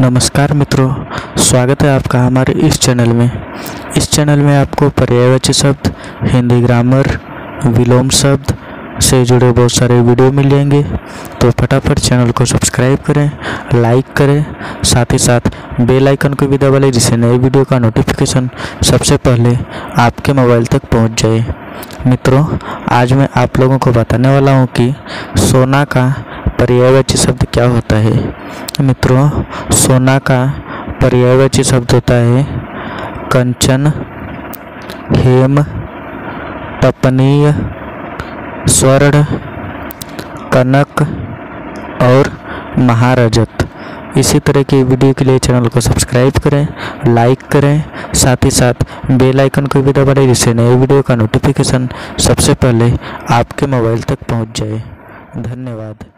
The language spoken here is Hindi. नमस्कार मित्रों, स्वागत है आपका हमारे इस चैनल में। आपको पर्यायवाची शब्द, हिंदी ग्रामर, विलोम शब्द से जुड़े बहुत सारे वीडियो मिलेंगे। तो फटाफट चैनल को सब्सक्राइब करें, लाइक करें, साथ ही साथ बेल आइकन को भी दबा लें, जिससे नए वीडियो का नोटिफिकेशन सबसे पहले आपके मोबाइल तक पहुंच जाए। मित्रों, आज मैं आप लोगों को बताने वाला हूँ कि सोना का पर्यायवाची शब्द क्या होता है। मित्रों, सोना का पर्यायवाची शब्द होता है कंचन, हेम, तपनीय, स्वर्ण, कनक और महारजत। इसी तरह के वीडियो के लिए चैनल को सब्सक्राइब करें, लाइक करें, साथ ही साथ बेल आइकन को भी दबा लें, जिससे नए वीडियो का नोटिफिकेशन सबसे पहले आपके मोबाइल तक पहुंच जाए। धन्यवाद।